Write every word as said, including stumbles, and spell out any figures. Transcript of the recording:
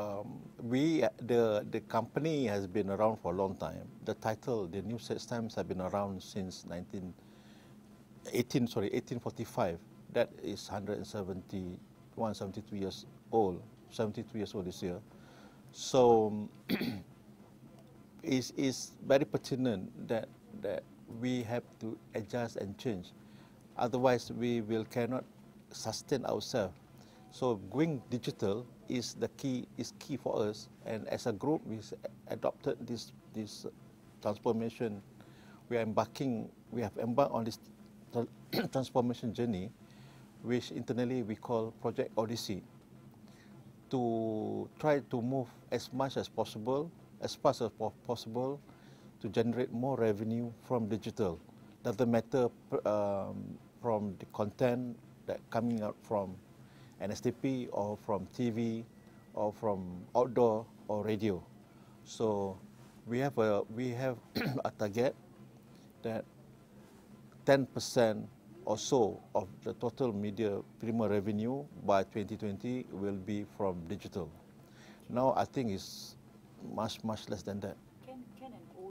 um, we the the company has been around for a long time. The title, the New Straits Times, have been around since nineteen eighteen, sorry, eighteen forty-five. That is one hundred seventy-two years old. seventy-two years old this year. So it's, it's very pertinent that that we have to adjust and change. Otherwise, we will cannot sustain ourselves. So going digital is the key is key for us. And as a group, we adopted this this transformation. We are embarking. We have embarked on this transformation journey, which internally we call Project Odyssey, to try to move as much as possible, as fast as possible, to generate more revenue from digital. Doesn't matter um, from the content that coming out from N S T P or from T V or from outdoor or radio. So we have a we have a target that ten percent or so of the total Media Prima revenue by twenty twenty will be from digital. Now I think it's much, much less than that.